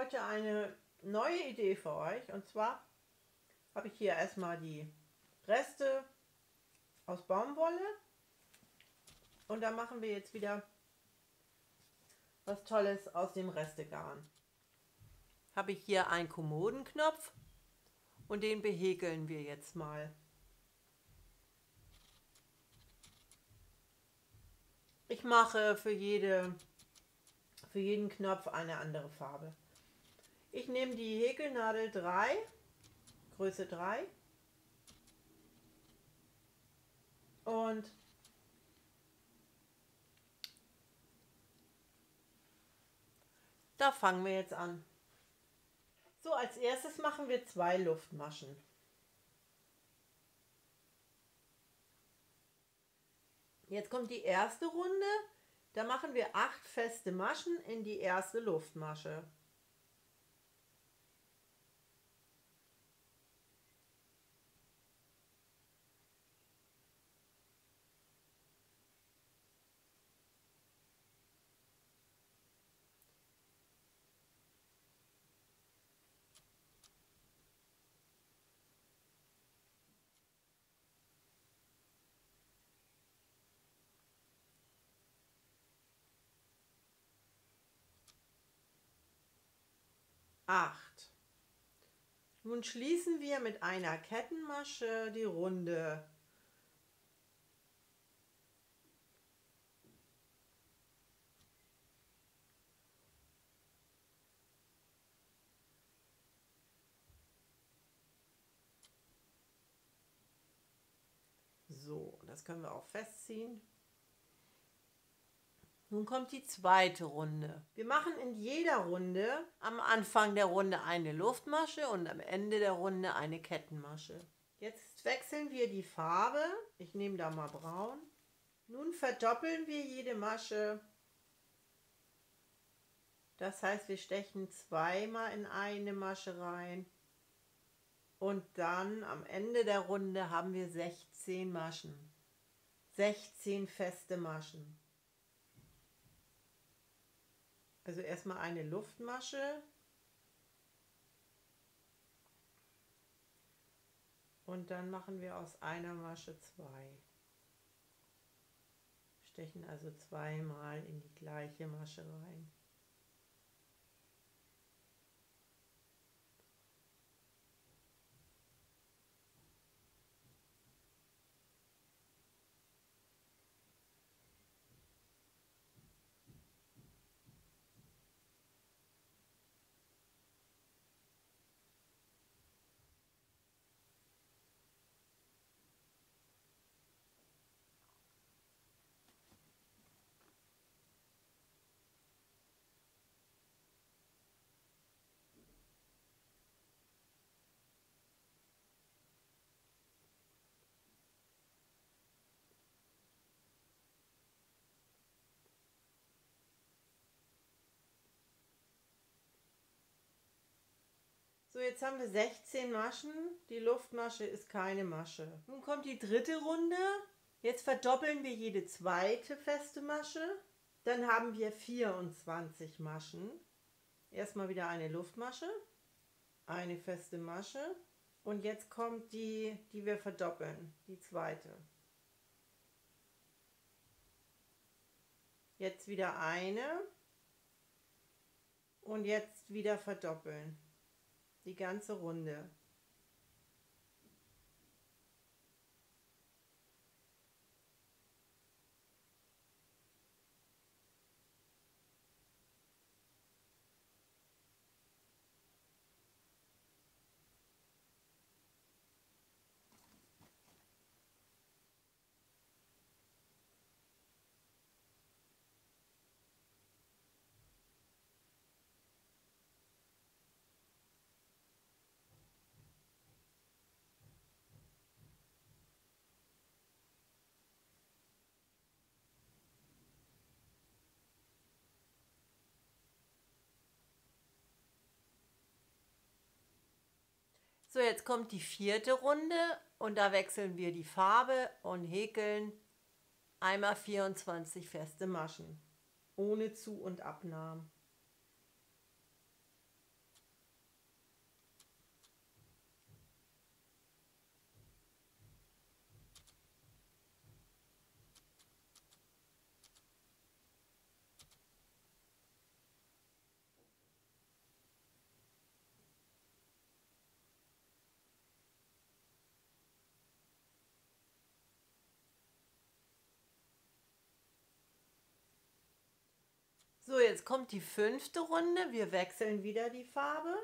heute eine neue Idee für euch. Und zwar habe ich hier erstmal die Reste aus Baumwolle. Und da machen wir jetzt wieder was Tolles aus dem Restegarn. Habe ich hier einen Kommodenknopf und den behäkeln wir jetzt mal. Ich mache für jeden Knopf eine andere Farbe. Ich nehme die Häkelnadel 3, Größe 3, und da fangen wir jetzt an. So, als erstes machen wir 2 Luftmaschen. Jetzt kommt die erste Runde, da machen wir 8 feste Maschen in die erste Luftmasche. Acht. Nun schließen wir mit einer Kettenmasche die Runde. So, das können wir auch festziehen. Nun kommt die zweite Runde. Wir machen in jeder Runde am Anfang der Runde eine Luftmasche und am Ende der Runde eine Kettenmasche. Jetzt wechseln wir die Farbe. Ich nehme da mal braun. Nun verdoppeln wir jede Masche. Das heißt, wir stechen zweimal in eine Masche rein. Und dann am Ende der Runde haben wir 16 Maschen. 16 feste Maschen. Also erstmal eine Luftmasche und dann machen wir aus einer Masche 2. Stechen also zweimal in die gleiche Masche rein. So, jetzt haben wir 16 Maschen. Die Luftmasche ist keine Masche. Nun kommt die dritte Runde. Jetzt verdoppeln wir jede zweite feste Masche. Dann haben wir 24 Maschen. Erstmal wieder eine Luftmasche, eine feste Masche. Und jetzt kommt die, die wir verdoppeln, die zweite. Jetzt wieder eine. Und jetzt wieder verdoppeln. Die ganze Runde. So, jetzt kommt die vierte Runde und da wechseln wir die Farbe und häkeln einmal 24 feste Maschen, ohne Zu- und Abnahmen. So, jetzt kommt die 5. Runde. Wir wechseln wieder die Farbe.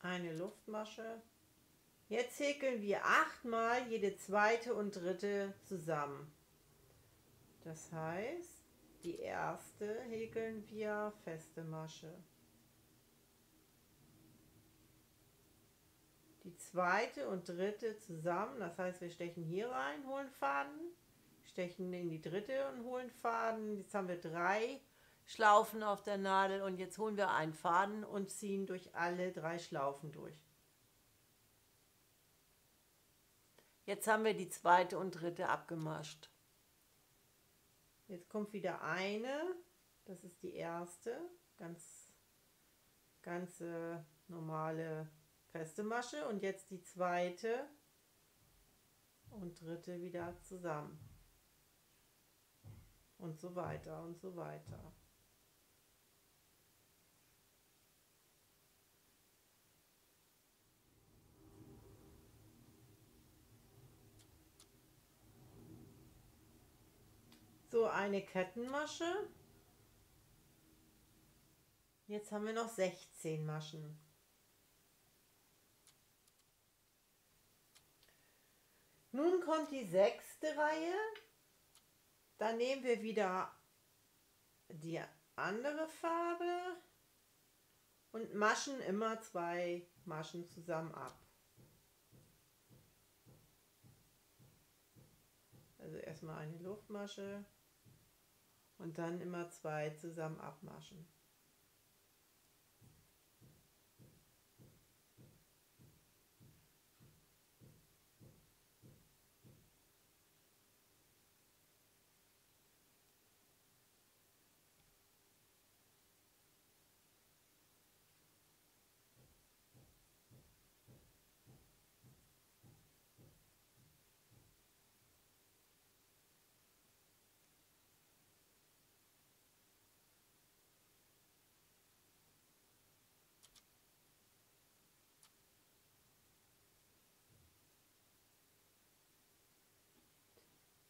Eine Luftmasche. Jetzt häkeln wir 8-mal jede 2. und 3. zusammen. Das heißt, die 1. häkeln wir feste Masche. Die 2. und 3. zusammen, das heißt, wir stechen hier rein, holen Faden, stechen in die 3. und holen Faden. Jetzt haben wir 3 Schlaufen auf der Nadel und jetzt holen wir einen Faden und ziehen durch alle 3 Schlaufen durch. Jetzt haben wir die 2. und 3. abgemascht. Jetzt kommt wieder eine, das ist die 1. ganze normale feste Masche und jetzt die 2. und 3. wieder zusammen. Und so weiter und so weiter. So, eine Kettenmasche. Jetzt haben wir noch 16 Maschen. Nun kommt die 6. Reihe. Dann nehmen wir wieder die andere Farbe und maschen immer 2 Maschen zusammen ab. Also erstmal eine Luftmasche und dann immer 2 zusammen abmaschen.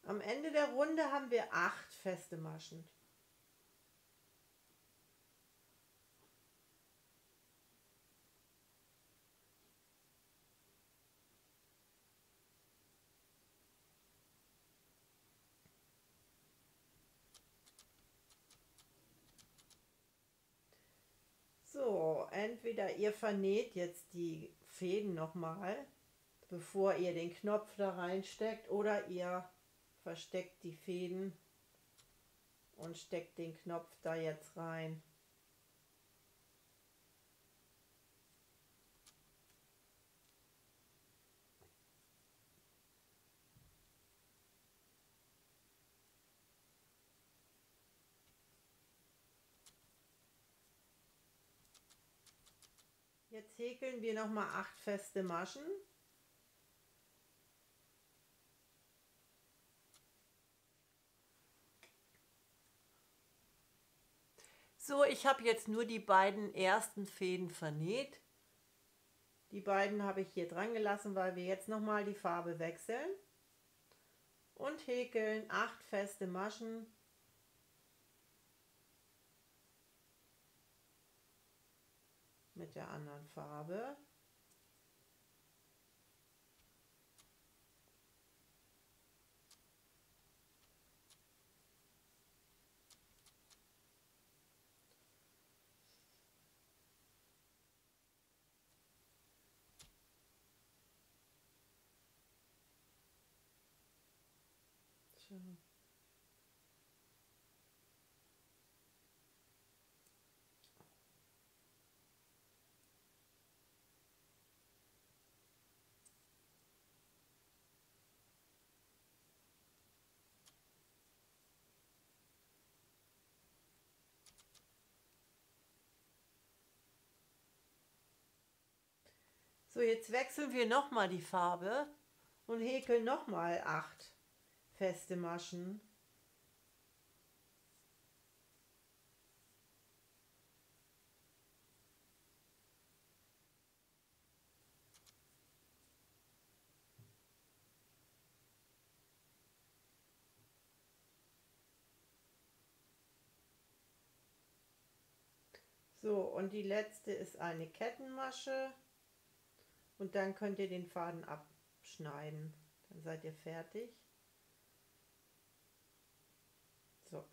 Am Ende der Runde haben wir 8 feste Maschen. So, entweder ihr vernäht jetzt die Fäden nochmal, bevor ihr den Knopf da reinsteckt, oder ihr versteckt die Fäden und steckt den Knopf da jetzt rein. Jetzt häkeln wir noch mal 8 feste Maschen. So, ich habe jetzt nur die beiden ersten Fäden vernäht. Die beiden habe ich hier dran gelassen, weil wir jetzt nochmal die Farbe wechseln. Und häkeln 8 feste Maschen. Mit der anderen Farbe. So, jetzt wechseln wir nochmal die Farbe und häkeln nochmal 8 feste Maschen. So, und die letzte ist eine Kettenmasche und dann könnt ihr den Faden abschneiden, dann seid ihr fertig. So.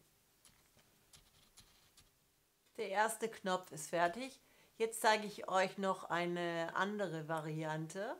Der erste Knopf ist fertig. Jetzt zeige ich euch noch eine andere Variante.